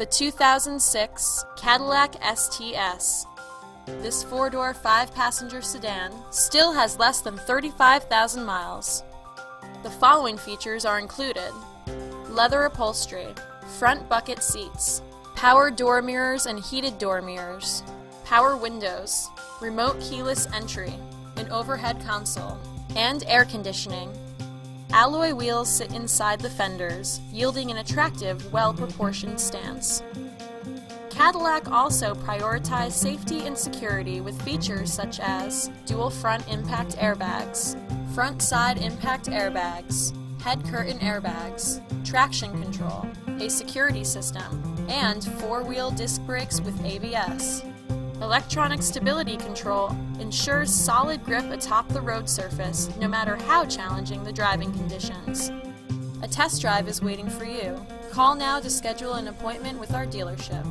the 2006 Cadillac STS. This four-door, five-passenger sedan still has less than 35,000 miles. The following features are included: leather upholstery, front bucket seats, power door mirrors and heated door mirrors, power windows, remote keyless entry, an overhead console, and air conditioning. Alloy wheels sit inside the fenders, yielding an attractive, well-proportioned stance. Cadillac also prioritized safety and security with features such as dual front impact airbags, front side impact airbags, head curtain airbags, traction control, a security system, and four-wheel disc brakes with ABS. Electronic stability control ensures solid grip atop the road surface, no matter how challenging the driving conditions. A test drive is waiting for you. Call now to schedule an appointment with our dealership.